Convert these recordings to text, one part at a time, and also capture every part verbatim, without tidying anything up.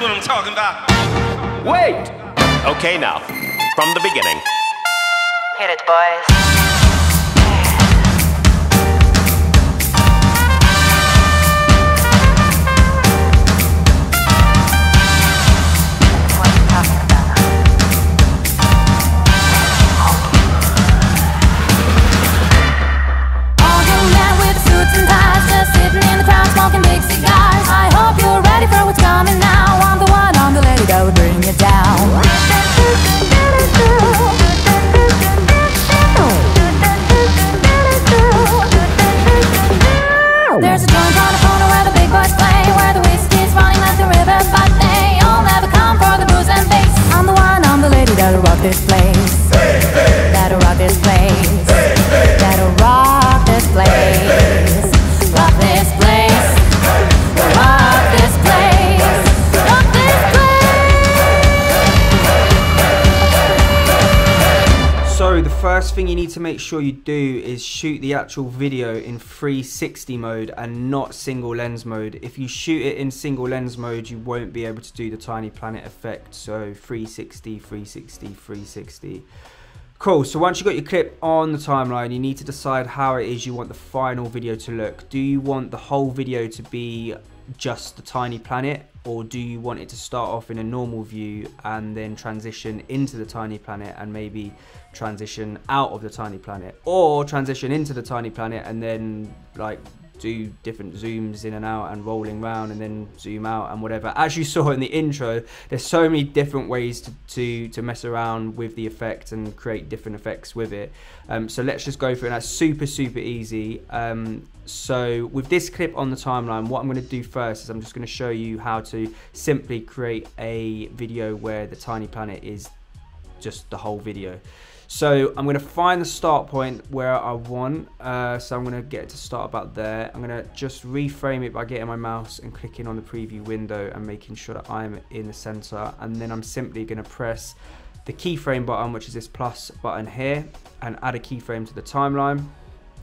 That's what I'm talking about. Wait! Okay, now, from the beginning. Hit it, boys. This place, hey, hey. That'll rock this place, hey, hey. That'll rock this place, hey, hey. Rock this place, hey, hey. Rock this place, hey, hey. Rock this place. So the first thing you need to make sure you do is shoot the actual video in three sixty mode and not single lens mode. If you shoot it in single lens mode, you won't be able to do the tiny planet effect. So three sixty, three sixty, three sixty. Cool, so once you've got your clip on the timeline, you need to decide how it is you want the final video to look. Do you want the whole video to be just the tiny planet, or do you want it to start off in a normal view and then transition into the tiny planet and maybe transition out of the tiny planet, or transition into the tiny planet and then like do different zooms in and out and rolling around and then zoom out and whatever. As you saw in the intro, there's so many different ways to, to, to mess around with the effect and create different effects with it. Um, so let's just go for it. That's super, super easy. Um, so with this clip on the timeline, what I'm gonna do first is I'm just gonna show you how to simply create a video where the tiny planet is just the whole video. So I'm gonna find the start point where I want, uh, so I'm gonna get it to start about there. I'm gonna just reframe it by getting my mouse and clicking on the preview window and making sure that I'm in the center, and then I'm simply gonna press the keyframe button, which is this plus button here, and add a keyframe to the timeline.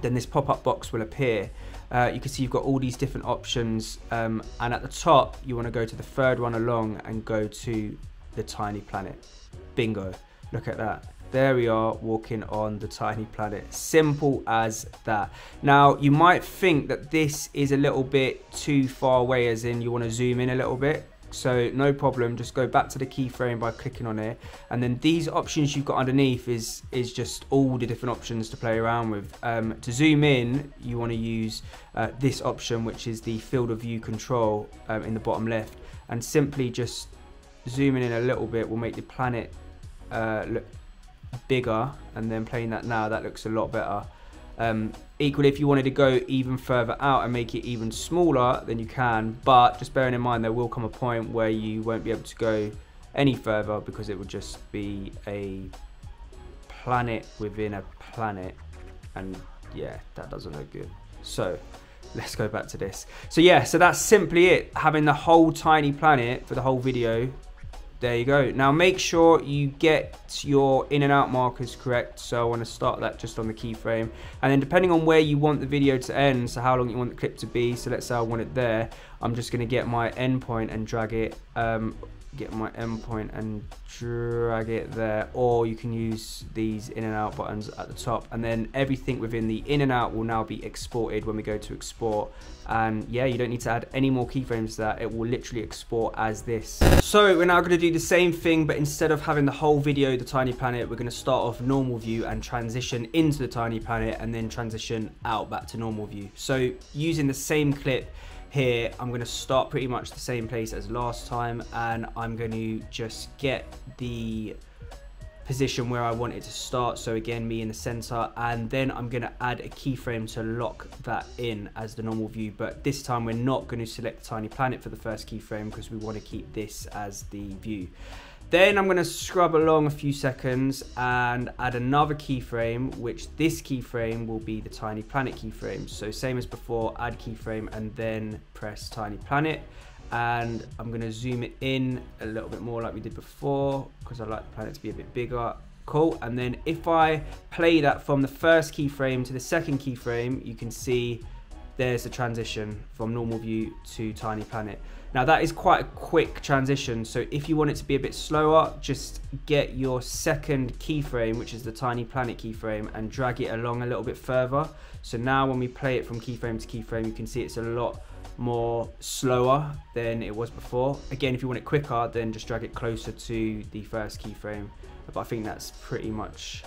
Then this pop-up box will appear. Uh, you can see you've got all these different options, um, and at the top, you wanna go to the third one along and go to the tiny planet. Bingo, look at that. There we are, walking on the tiny planet. Simple as that. Now, you might think that this is a little bit too far away, as in you want to zoom in a little bit. So no problem, just go back to the keyframe by clicking on it. And then these options you've got underneath is, is just all the different options to play around with. Um, to zoom in, you want to use uh, this option, which is the field of view control um, in the bottom left. And simply just zooming in a little bit will make the planet uh, look bigger, and then playing that now, that looks a lot better. Um, equally, if you wanted to go even further out and make it even smaller, then you can, but just bearing in mind there will come a point where you won't be able to go any further because it would just be a planet within a planet, and yeah, that doesn't look good. So let's go back to this. So yeah, so that's simply it, having the whole tiny planet for the whole video. There you go. Now make sure you get your in and out markers correct. So I want to start that just on the keyframe. And then depending on where you want the video to end, so how long you want the clip to be, so let's say I want it there, I'm just going to get my endpoint and drag it, um, get my endpoint and drag it there. Or you can use these in and out buttons at the top. And then everything within the in and out will now be exported when we go to export. And yeah, you don't need to add any more keyframes to that. It will literally export as this. So we're now going to do the same thing, but instead of having the whole video, the tiny planet, we're going to start off normal view and transition into the tiny planet and then transition out back to normal view. So using the same clip here, I'm going to start pretty much the same place as last time, and I'm going to just get the position where I want it to start, so again me in the center, and then I'm going to add a keyframe to lock that in as the normal view. But this time we're not going to select the tiny planet for the first keyframe because we want to keep this as the view. Then I'm going to scrub along a few seconds and add another keyframe, which this keyframe will be the tiny planet keyframe. So same as before, add keyframe and then press tiny planet. And I'm going to zoom it in a little bit more like we did before because I like the planet to be a bit bigger. Cool. And then if I play that from the first keyframe to the second keyframe, you can see there's the transition from normal view to Tiny Planet. Now that is quite a quick transition, so if you want it to be a bit slower, just get your second keyframe, which is the Tiny Planet keyframe, and drag it along a little bit further. So now when we play it from keyframe to keyframe, you can see it's a lot more slower than it was before. Again, if you want it quicker, then just drag it closer to the first keyframe. But I think that's pretty much,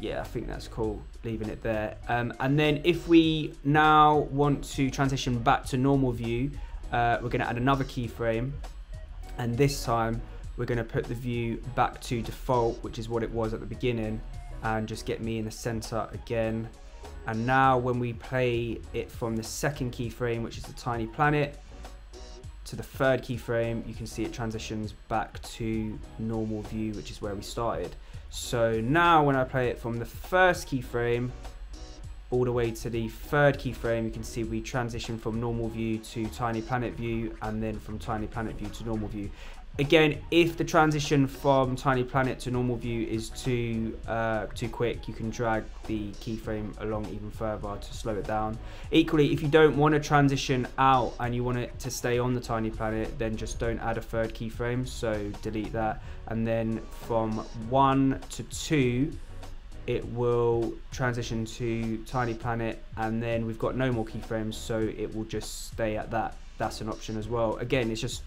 yeah, I think that's cool, leaving it there. Um, and then if we now want to transition back to normal view, uh, we're gonna add another keyframe, and this time we're gonna put the view back to default, which is what it was at the beginning, and just get me in the center again. And now when we play it from the second keyframe, which is the Tiny Planet, to the third keyframe, you can see it transitions back to normal view, which is where we started. So now when I play it from the first keyframe all the way to the third keyframe, you can see we transition from normal view to Tiny Planet view, and then from Tiny Planet view to normal view. Again, if the transition from Tiny Planet to normal view is too uh, too quick, you can drag the keyframe along even further to slow it down. Equally, if you don't want to transition out and you want it to stay on the Tiny Planet, then just don't add a third keyframe, so delete that. And then from one to two, it will transition to Tiny Planet, and then we've got no more keyframes, so it will just stay at that. That's an option as well. Again, it's just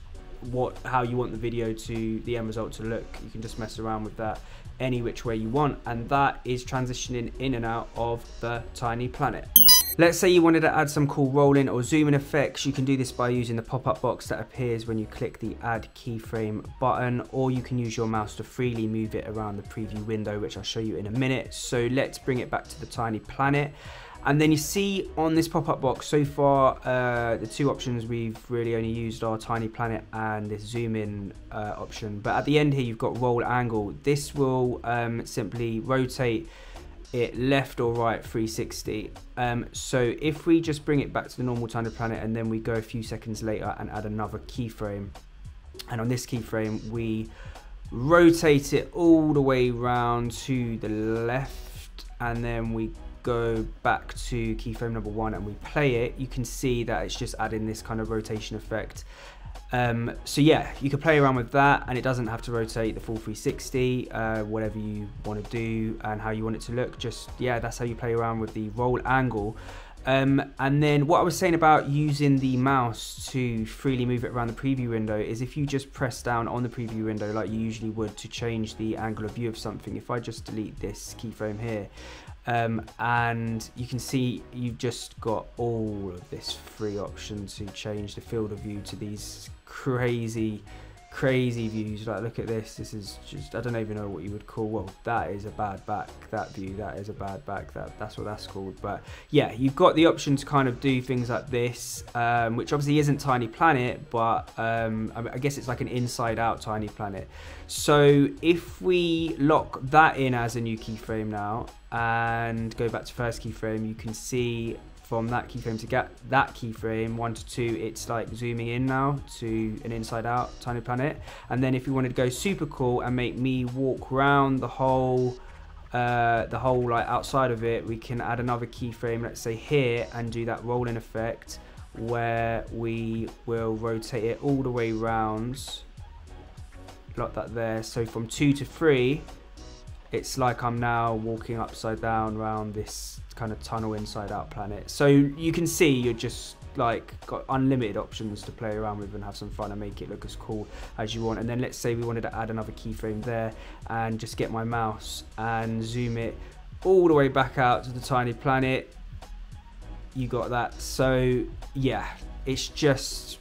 what how you want the video to the end result to look. You can just mess around with that any which way you want, and that is transitioning in and out of the Tiny Planet. Let's say you wanted to add some cool rolling or zooming effects. You can do this by using the pop-up box that appears when you click the add keyframe button, or you can use your mouse to freely move it around the preview window, which I'll show you in a minute. So let's bring it back to the Tiny Planet. And then you see on this pop-up box, so far uh, the two options we've really only used are Tiny Planet and this zoom in uh, option. But at the end here, you've got roll angle. This will um, simply rotate it left or right three sixty. Um, so if we just bring it back to the normal Tiny Planet, and then we go a few seconds later and add another keyframe. And on this keyframe, we rotate it all the way round to the left, and then we go back to keyframe number one and we play it. You can see that it's just adding this kind of rotation effect. Um, so yeah, you can play around with that, and it doesn't have to rotate the full three sixty, uh, whatever you want to do and how you want it to look. Just, yeah, that's how you play around with the roll angle. Um, and then what I was saying about using the mouse to freely move it around the preview window is if you just press down on the preview window like you usually would to change the angle of view of something. If I just delete this keyframe here, um, and you can see you've just got all of this free option to change the field of view to these crazy, crazy views. Like, look at this. This is just, I don't even know what you would call, well, that is a bad back, that view, that is a bad back, that that's what that's called. But yeah, you've got the option to kind of do things like this, um, which obviously isn't Tiny Planet, but um, I guess it's like an inside out Tiny Planet. So if we lock that in as a new keyframe now and go back to first keyframe, you can see from that keyframe to get that keyframe one to two, it's like zooming in now to an inside out Tiny Planet. And then if you wanted to go super cool and make me walk around the whole uh the whole like outside of it, we can add another keyframe, let's say here, and do that rolling effect where we will rotate it all the way round like that there. So from two to three, it's like I'm now walking upside down around this kind of tunnel inside out planet. So you can see you're just like got unlimited options to play around with and have some fun and make it look as cool as you want. And then let's say we wanted to add another keyframe there and just get my mouse and zoom it all the way back out to the Tiny Planet. You got that. So yeah, it's just,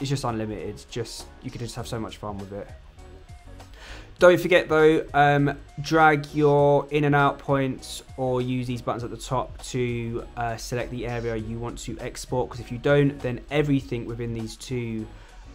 it's just unlimited. It's just, you can just have so much fun with it. Don't forget though, um, drag your in and out points or use these buttons at the top to uh, select the area you want to export, because if you don't, then everything within these two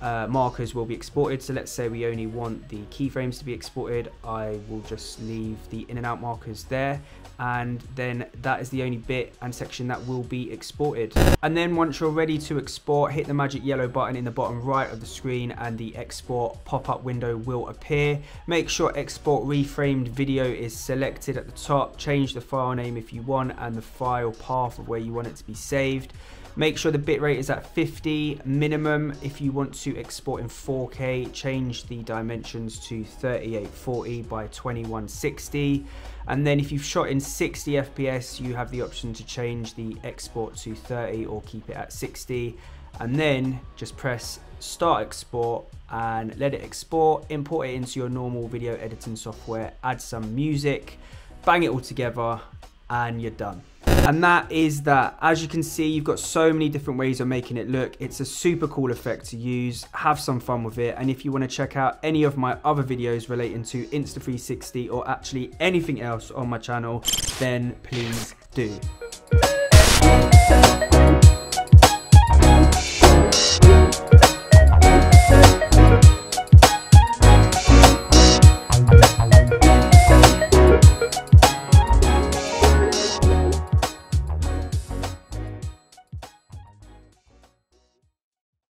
uh, markers will be exported. So let's say we only want the keyframes to be exported. I will just leave the in and out markers there, and then that is the only bit and section that will be exported. And then once you're ready to export, hit the magic yellow button in the bottom right of the screen and the export pop-up window will appear. Make sure export reframed video is selected at the top. Change the file name if you want and the file path of where you want it to be saved. Make sure the bitrate is at fifty minimum. If you want to export in four K, change the dimensions to thirty-eight forty by twenty-one sixty. And then if you've shot in sixty F P S, you have the option to change the export to thirty or keep it at sixty. And then just press start export and let it export. Import it into your normal video editing software, add some music, bang it all together, and you're done. And that is that. As you can see, you've got so many different ways of making it look. It's a super cool effect to use. Have some fun with it. And if you want to check out any of my other videos relating to Insta three sixty or actually anything else on my channel, then please do.